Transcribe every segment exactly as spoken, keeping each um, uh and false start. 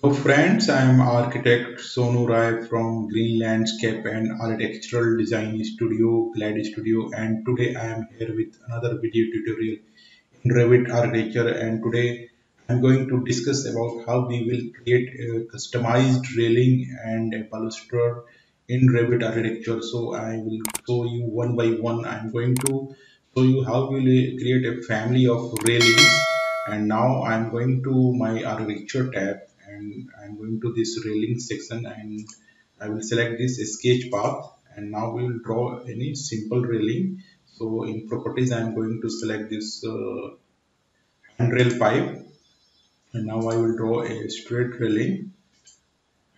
Hello friends, I am architect Sonu Rai from Green Landscape and Architectural Design Studio, Glad Studio, and today I am here with another video tutorial in Revit architecture, and today I am going to discuss about how we will create a customized railing and a balustrade in Revit architecture. So I will show you one by one. I am going to show you how we will create a family of railings, and now I am going to my architecture tab. And I'm going to this railing section and I will select this sketch path, and now we will draw any simple railing. So in properties I'm going to select this uh, handrail pipe, and now I will draw a straight railing,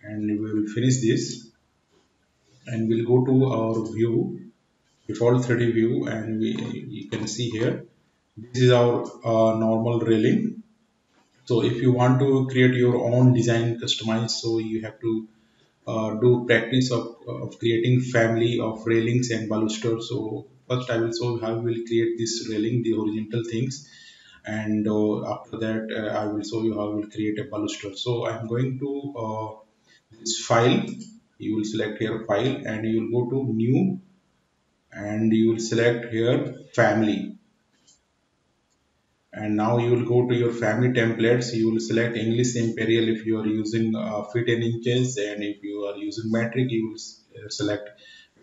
and we will finish this and we'll go to our view, default three D view, and we you can see here this is our uh, normal railing. So if you want to create your own design, customize, so you have to uh, do practice of, of creating family of railings and balustrades. So first I will show how we will create this railing, the horizontal things, and uh, after that uh, I will show you how we will create a balustrade. So I am going to uh, this file, you will select here file, and you will go to new and you will select here family. And now you will go to your family templates. You will select English Imperial if you are using uh, feet and inches, and if you are using metric, you will select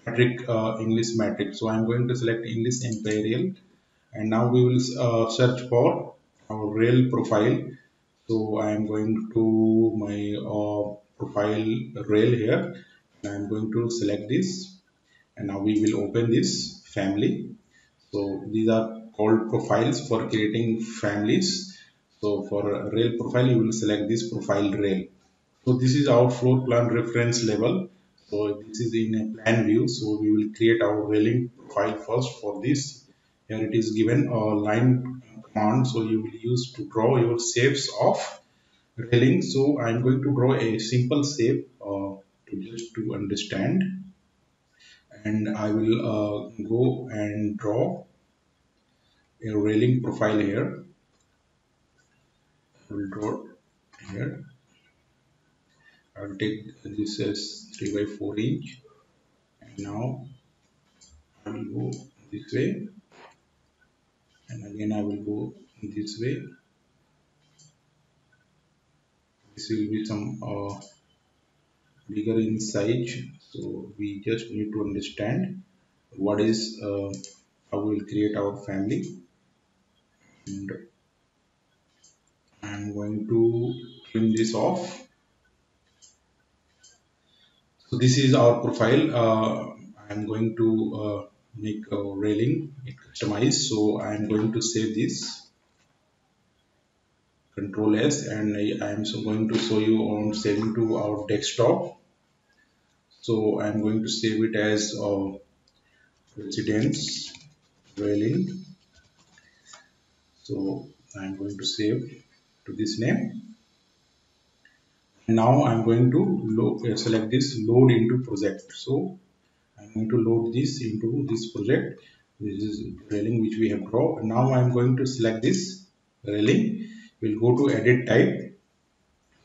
metric uh, English metric. So I am going to select English Imperial, and now we will uh, search for our rail profile. So I am going to my uh, profile rail here, and I am going to select this, and now we will open this family. So these are called profiles for creating families. So for rail profile you will select this profile rail. So this is our floor plan reference level. So this is in a plan view. So we will create our railing profile first. For this, here it is given a line command. So you will use to draw your shapes of railing. So I am going to draw a simple shape uh, to just to understand, and I will uh, go and draw a railing profile here. I will draw here. I will take this as three by four inch, and now I will go this way, and again I will go this way. This will be some uh, bigger in size, so we just need to understand what is uh, how we will create our family. And I am going to trim this off. So this is our profile. Uh, I am going to uh, make a railing customized. So I am going to save this. Control S, and I, I am so going to show you on saving to our desktop. So I am going to save it as uh, residence railing. So I am going to save to this name. Now I am going to load, select this load into project. So I am going to load this into this project. This is railing which we have drawn. Now I am going to select this railing. We will go to edit type.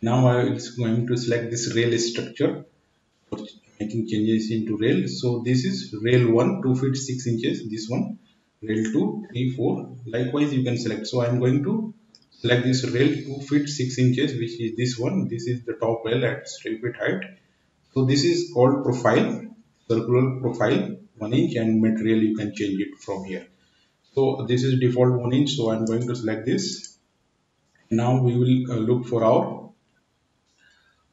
Now I am going to select this rail structure for making changes into rail. So this is rail one, two feet six inches. This one rail two, three, four. Likewise you can select. So I am going to select this rail two feet six inches, which is this one. This is the top rail at three feet height. So this is called profile, circular profile one inch, and material you can change it from here. So this is default one inch. So I am going to select this. Now we will look for our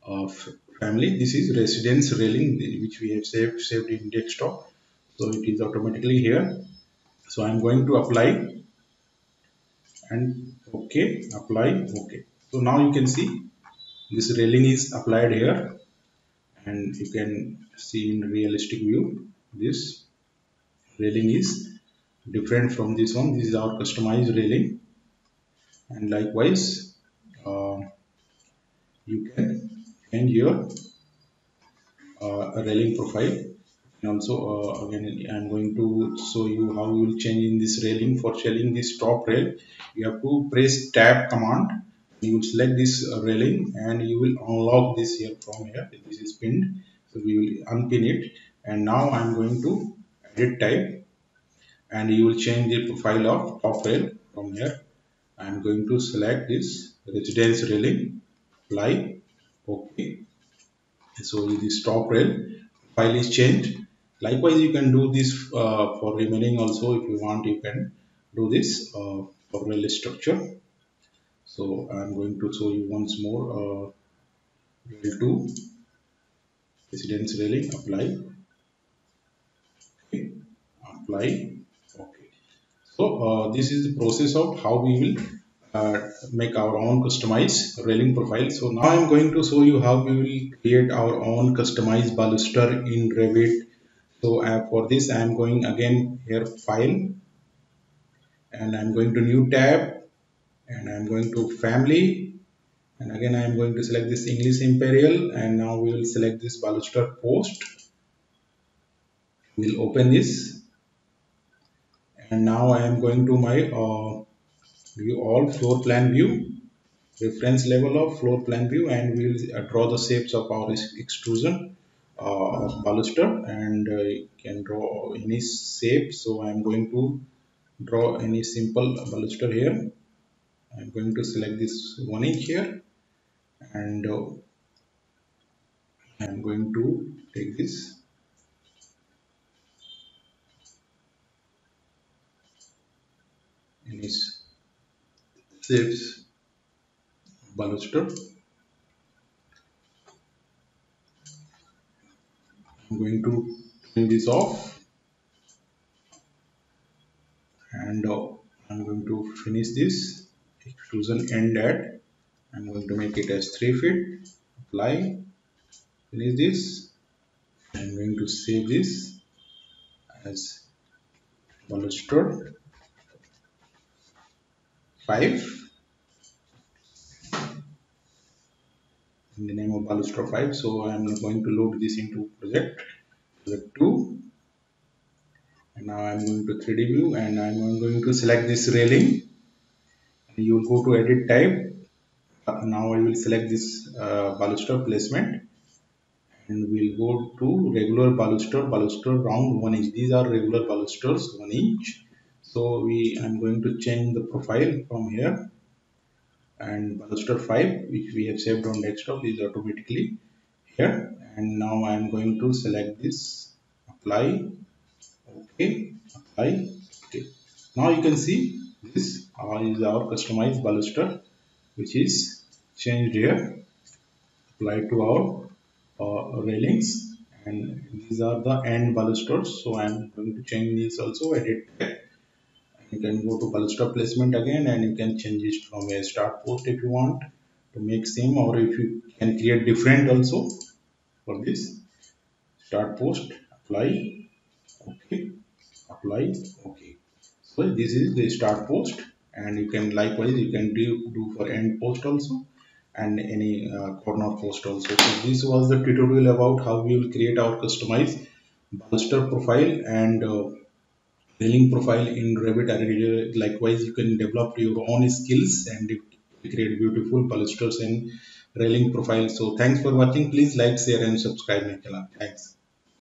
uh, family. This is residence railing which we have saved, saved in desktop. So it is automatically here. So I am going to apply and OK, apply, OK. So now you can see this railing is applied here, and you can see in realistic view this railing is different from this one. This is our customized railing, and likewise uh, you can change your uh, railing profile. And also uh, again I am going to show you how you will change in this railing. For changing this top rail you have to press tab command You will select this railing and you will unlock this here from here. This is pinned, so we will unpin it. And now I'm going to edit type, and you will change the profile of top rail from here. I'm going to select this residence railing, apply, OK. So this top rail file is changed. Likewise, you can do this uh, for remaining also. If you want, you can do this uh, for rail structure. So I'm going to show you once more. Uh, rail two, residence railing, apply. Okay. Apply. So uh, this is the process of how we will uh, make our own customized railing profile. So now I'm going to show you how we will create our own customized baluster in Revit. So uh, for this I'm going again here file, and I'm going to new tab, and I'm going to family, and again I'm going to select this English Imperial, and now we will select this baluster post. We'll open this. And now I am going to my uh, view all, floor plan view, reference level of floor plan view, and we will uh, draw the shapes of our extrusion uh, of baluster, and uh, you can draw any shape. So I am going to draw any simple baluster here. I am going to select this one inch here, and uh, I am going to take this. Is shapes baluster. I'm going to turn this off, and uh, I'm going to finish this extrusion end at. I'm going to make it as three feet. Apply. Finish this. I'm going to save this as baluster. five in the name of baluster five. So I am going to load this into project project two, and now I am going to three D view, and I am going to select this railing, and you will go to edit type. Now I will select this uh, baluster placement, and we will go to regular baluster, baluster round one inch. These are regular balusters one inch. So we, I'm going to change the profile from here, and baluster five, which we have saved on desktop, is automatically here. And now I'm going to select this, apply, okay, apply, okay. Now you can see this is our customized baluster, which is changed here, applied to our uh, railings, and these are the end balusters. So I'm going to change these also, edit. You can go to baluster placement again, and you can change it from a start post if you want to make same, or if you can create different also for this. Start post, apply, okay, apply, okay. So this is the start post, and you can likewise you can do, do for end post also, and any uh, corner post also. So this was the tutorial about how we will create our customized baluster profile and uh, railing profile in Revit. Likewise, you can develop your own skills and create beautiful balusters and railing profiles. So thanks for watching. Please like, share and subscribe my channel. Thanks.